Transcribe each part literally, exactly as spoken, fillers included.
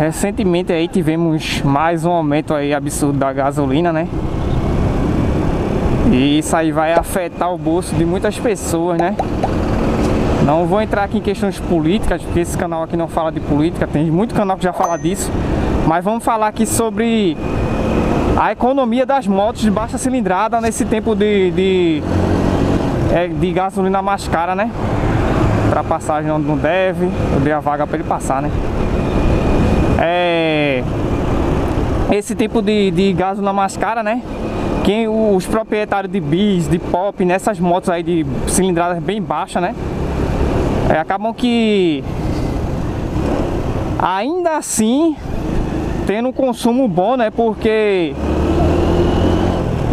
Recentemente aí tivemos mais um aumento aí absurdo da gasolina, né? E isso aí vai afetar o bolso de muitas pessoas, né? Não vou entrar aqui em questões políticas, porque esse canal aqui não fala de política, tem muito canal que já fala disso. Mas vamos falar aqui sobre a economia das motos de baixa cilindrada nesse tempo de, de, de gasolina mais cara, né? Para passagem onde não deve, eu dei a vaga para ele passar, né? É, esse tipo de, de gasolina mais cara, né? Quem, os proprietários de B I Z, de Pop, nessas motos aí de cilindradas bem baixa, né? É, acabam que ainda assim tendo um consumo bom, né? Porque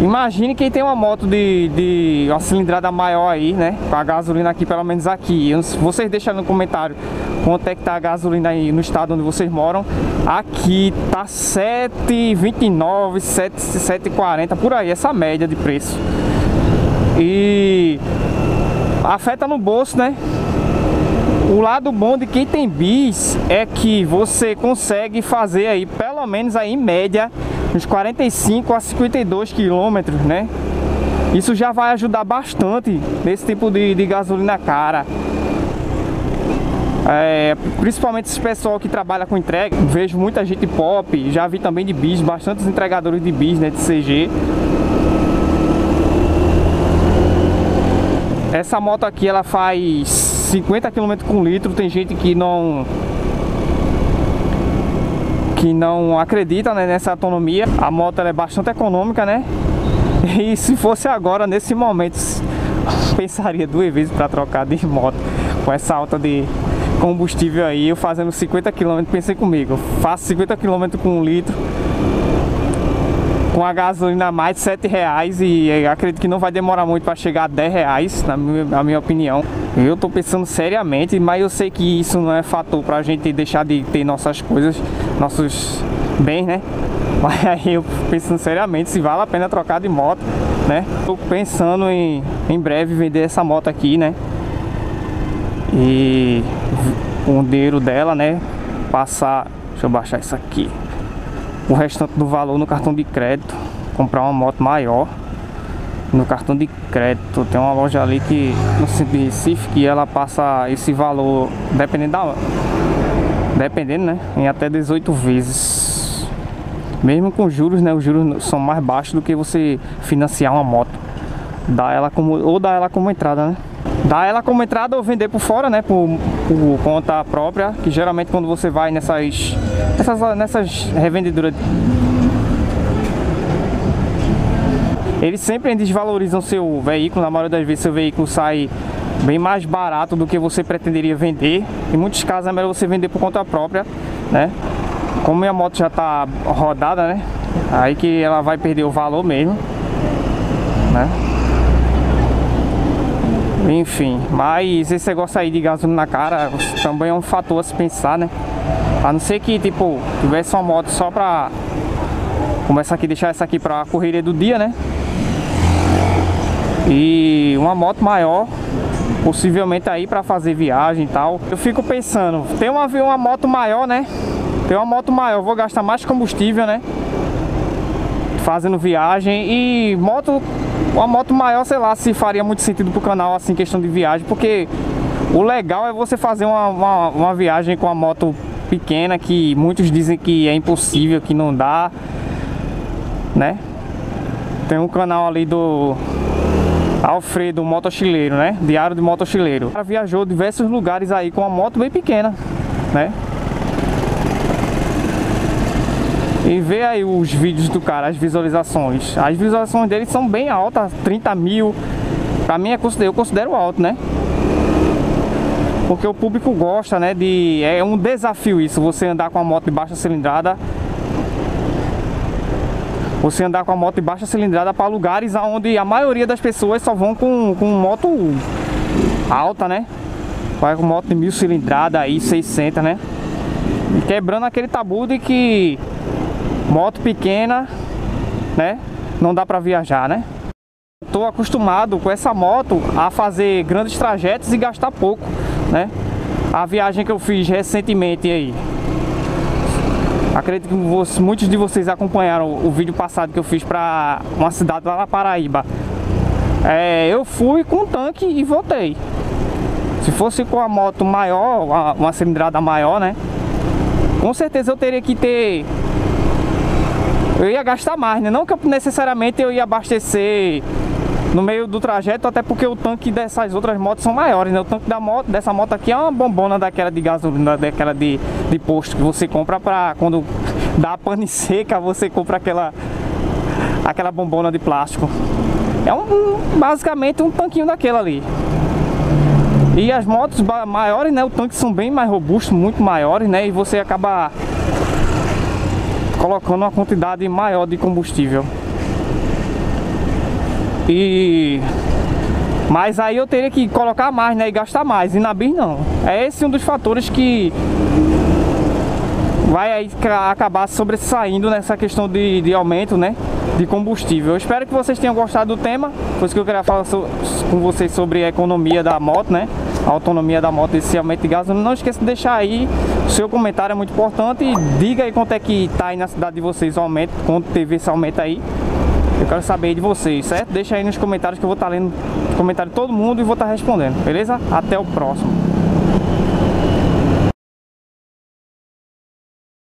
imagine quem tem uma moto de, de uma cilindrada maior aí, né? Com a gasolina aqui, pelo menos aqui. Vocês deixam no comentário quanto é que tá a gasolina aí no estado onde vocês moram. Aqui tá sete e vinte e nove, sete e quarenta, por aí, essa média de preço. E afeta no bolso, né? O lado bom de quem tem B I Z é que você consegue fazer aí, pelo menos aí em média, uns quarenta e cinco a cinquenta e dois quilômetros, né? Isso já vai ajudar bastante nesse tipo de, de gasolina cara. É, principalmente esse pessoal que trabalha com entrega. Vejo muita gente Pop, já vi também de B I Z, bastantes entregadores de B I Z, né, de C G. Essa moto aqui ela faz cinquenta quilômetros com litro. Tem gente que não... que não acredita, né, nessa autonomia. A moto ela é bastante econômica, né? E se fosse agora, nesse momento, pensaria duas vezes para trocar de moto com essa alta de combustível aí. Eu fazendo cinquenta quilômetros, pensei comigo, eu faço cinquenta quilômetros com um litro, com a gasolina a mais de sete reais, e acredito que não vai demorar muito para chegar a dez reais, na minha, na minha opinião. Eu tô pensando seriamente, mas eu sei que isso não é fator pra gente deixar de ter nossas coisas, nossos bens, né? Mas aí eu pensando seriamente se vale a pena trocar de moto, né? Tô pensando em, em breve vender essa moto aqui, né? E o dinheiro dela, né? Passar, deixa eu baixar isso aqui, o restante do valor no cartão de crédito, comprar uma moto maior no cartão de crédito. Tem uma loja ali que no centro de Recife que ela passa esse valor dependendo da dependendo né, em até dezoito vezes, mesmo com juros, né? Os juros são mais baixos do que você financiar uma moto. Dá ela como, ou dá ela como entrada, né? Dá ela como entrada ou vender por fora, né? Por, por conta própria, que geralmente quando você vai nessas nessas, nessas revendedoras, eles sempre desvalorizam seu veículo. Na maioria das vezes seu veículo sai bem mais barato do que você pretenderia vender. Em muitos casos é melhor você vender por conta própria, né? Como minha moto já tá rodada, né? Aí que ela vai perder o valor mesmo, né? Enfim, mas esse negócio aí de gasolina na cara também é um fator a se pensar, né? A não ser que, tipo, tivesse uma moto só pra... Como essa aqui, deixar essa aqui pra correria do dia, né? E uma moto maior, possivelmente aí para fazer viagem e tal. Eu fico pensando, tem uma, uma moto maior, né? Tem uma moto maior, vou gastar mais combustível, né? Fazendo viagem. E moto, uma moto maior, sei lá, se faria muito sentido pro canal, assim, questão de viagem. Porque o legal é você fazer uma, uma, uma viagem com uma moto pequena, que muitos dizem que é impossível, que não dá, né? Tem um canal ali do... Alfredo Motochileiro, né? Diário de Motochileiro. Ela viajou diversos lugares aí com uma moto bem pequena, né? E vê aí os vídeos do cara, as visualizações. As visualizações dele são bem altas, trinta mil. Pra mim, eu considero alto, né? Porque o público gosta, né? De... É um desafio isso, você andar com uma moto de baixa cilindrada. Você andar com a moto de baixa cilindrada para lugares onde a maioria das pessoas só vão com, com moto alta, né? Vai com moto de mil cilindrada aí, seiscentos, né? E quebrando aquele tabu de que moto pequena, né? Não dá para viajar, né? Tô acostumado com essa moto a fazer grandes trajetos e gastar pouco, né? A viagem que eu fiz recentemente aí, Acredito que você, muitos de vocês acompanharam o vídeo passado que eu fiz para uma cidade lá na Paraíba. É, eu fui com um tanque e voltei. Se fosse com a moto maior, uma, uma cilindrada maior, né? Com certeza eu teria que ter... Eu ia gastar mais, né? Não que eu, necessariamente eu ia abastecer no meio do trajeto, até porque o tanque dessas outras motos são maiores, né? O tanque da moto, dessa moto aqui é uma bombona daquela de gasolina, daquela de, de posto que você compra pra quando dá pane seca, você compra aquela, aquela bombona de plástico. É um, basicamente um tanquinho daquela ali. E as motos maiores, né? O tanque são bem mais robustos, muito maiores, né? E você acaba colocando uma quantidade maior de combustível. E... mas aí eu teria que colocar mais, né? E gastar mais. E na B I Z não. É esse um dos fatores que vai aí acabar sobressaindo nessa questão de, de aumento, né? De combustível. Eu espero que vocês tenham gostado do tema. Por isso que eu queria falar so com vocês sobre a economia da moto, né? A autonomia da moto, esse aumento de gasolina. Não esqueça de deixar aí o seu comentário, é muito importante. E diga aí quanto é que tá aí na cidade de vocês o aumento, quanto teve esse aumento aí. Eu quero saber de vocês, certo? Deixa aí nos comentários que eu vou estar lendo o comentário de todo mundo e vou estar respondendo, beleza? Até o próximo.